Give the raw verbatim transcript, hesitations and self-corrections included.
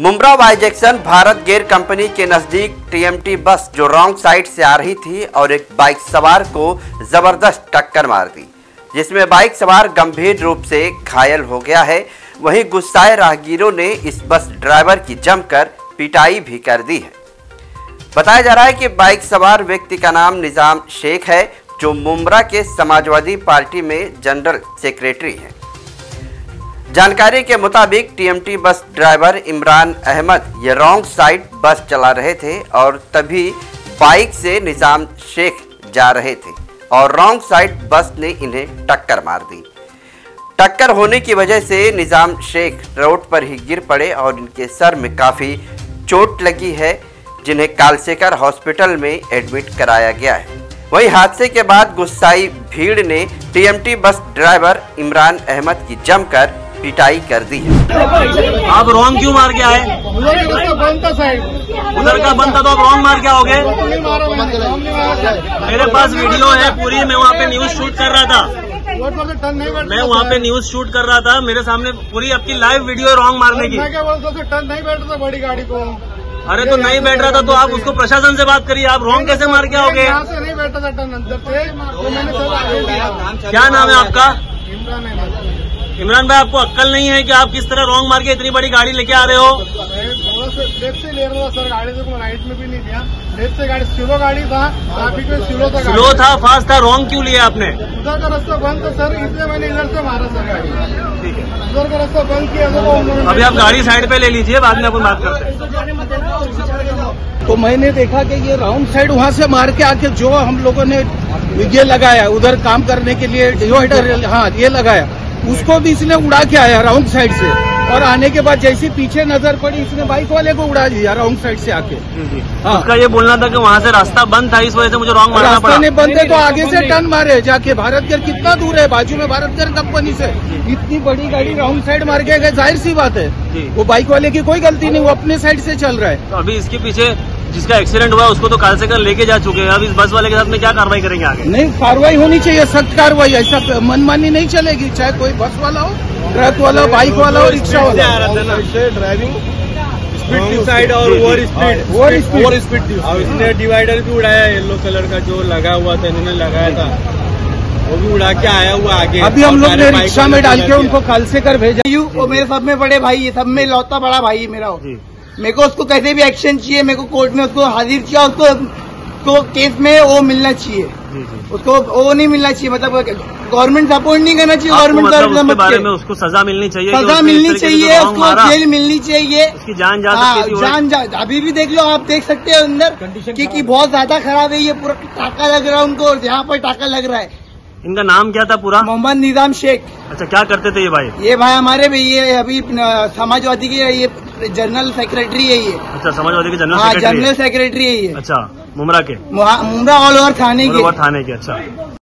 Mumbra by junction Bharat गेर company के नज़दीक टीएमटी बस जो रॉन्ग साइड से आ रही थी और एक बाइक सवार को जबरदस्त टक्कर मार दी, जिसमें बाइक सवार गंभीर रूप से घायल हो गया है। वहीं गुस्साए राहगीरों ने इस बस ड्राइवर की जमकर पिटाई भी कर दी है। बताया जा रहा है कि बाइक सवार व्यक्ति का नाम निज़ाम शेख है, जो मुंब्रा के समाजवादी पार्टी में जनरल सेक्रेटरी हैं। जानकारी के मुताबिक TMT bus driver Imran Ahmad ये रॉन्ग साइड बस चला रहे थे और तभी बाइक से निज़ाम शेख जा रहे थे और रॉन्ग साइड बस ने इन्हें टक्कर मार दी। टक्कर होने की वजह से निज़ाम शेख रोड पर ही गिर पड़े और इनके सर में काफ़ी चोट लगी है, जिन्हें कलसेकर हॉस्पिटल में एडमिट कराया गया है। वहीं हादसे के बाद गुस्साई भीड़ ने TMT bus driver Imran Ahmad की जमकर पिटाई कर दी है। आप रॉन्ग क्यों मार के आए? उधर का बंद था तो आप रॉन्ग मार के आओगे? मेरे पास वीडियो है पूरी, मैं वहाँ पे न्यूज शूट कर रहा था, मैं वहाँ पे न्यूज शूट कर रहा था, मेरे सामने पूरी आपकी लाइव वीडियो रॉन्ग मारने की। टन नहीं बैठ रहा था बड़ी गाड़ी को। अरे तो नहीं बैठ रहा था तो आप उसको प्रशासन से बात करिए, आप रॉन्ग कैसे मार के आओगे? नहीं बैठा था टन अंदर। क्या नाम है आपका? इमरान भाई, आपको अक्ल नहीं है कि आप किस तरह रॉन्ग मार के इतनी बड़ी गाड़ी लेके आ रहे हो? लेफ्ट से ले रहा था सर, गाड़ी से राइट में भी नहीं दिया, लेफ्ट से गाड़ी स्लो गाड़ी था, ट्रैफिक में स्लो था, स्लो था, फास्ट था, रॉन्ग क्यों लिया आपने? उधर का रास्ता बंद था सर, इसलिए मैंने इधर से मारा सर गाड़ी। ठीक है, उधर का रास्ता बंद किया तो अभी आप गाड़ी साइड पे ले लीजिए, बाद में अपन बात करते हैं। तो मैंने देखा कि ये राउंड साइड वहाँ से मार के आके जो हम लोगों ने ये लगाया उधर काम करने के लिए डिवाइडर, हाँ ये लगाया, उसको भी इसने उड़ा के आया राउंड साइड से, और आने के बाद जैसे पीछे नजर पड़ी इसने बाइक वाले को उड़ा दिया राउंड साइड से आके। हाँ। उसका ये बोलना था कि वहाँ से रास्ता बंद था, इस वजह से मुझे रॉन्ग मारना पड़ा। रास्ता नहीं बंद है तो आगे से टर्न मारे जाके। भारत गेर कितना दूर है, बाजू में भारत गेर कंपनी से, इतनी बड़ी गाड़ी राउंड साइड मार के गए, जाहिर सी बात है वो बाइक वाले की कोई गलती नहीं, वो अपने साइड से चल रहा है। अभी इसके पीछे जिसका एक्सीडेंट हुआ उसको तो कलसेकर लेके जा चुके हैं, अब इस बस वाले के साथ में क्या कार्रवाई करेंगे आगे? नहीं, कार्रवाई होनी चाहिए, सख्त कार्रवाई, ऐसा मनमानी नहीं चलेगी, चाहे कोई बस वाला हो, ट्रक वाला, बाइक वाला हो, रिक्शा वाला हो। ड्राइविंग स्पीड डिसाइड और ओवर स्पीड ओवर स्पीड इसने डिवाइडर भी उड़ाया, येलो कलर का जो लगा हुआ था, इन्होंने लगाया था, वो भी उड़ा के आया हुआ आगे। अभी हम लोग ने रिक्शा में डाल के उनको कलसेकर भेजा। यू वो मेरे सब में बड़े भाई है, सब में लौता बड़ा भाई मेरा हो, मेरे को उसको कैसे भी एक्शन चाहिए, मेरे को कोर्ट में उसको हाजिर किया, उसको उसको केस में वो मिलना चाहिए, उसको वो नहीं मिलना चाहिए, मतलब गवर्नमेंट सपोर्ट नहीं करना चाहिए, गवर्नमेंट के बारे में उसको सजा मिलनी चाहिए, सजा मिलनी चाहिए, उसको जेल मिलनी चाहिए, उसकी जान जा सकती है, जान जा। अभी भी देख लो, आप देख सकते हैं अंदर क्योंकि बहुत ज्यादा खराब है, ये पूरा टाका लग रहा है उनको, यहाँ पर टाका लग रहा है। इनका नाम क्या था पूरा? मोहम्मद निज़ाम शेख। अच्छा, क्या करते थे ये भाई? ये भाई हमारे भी ये अभी समाजवादी के ये जनरल सेक्रेटरी है ये। अच्छा, समाजवादी के जनरल सेक्रेटरी, जनरल सेक्रेटरी है ये। अच्छा, मुंब्रा के, मुंब्रा ऑल ओवर थाने के, थाने के। अच्छा।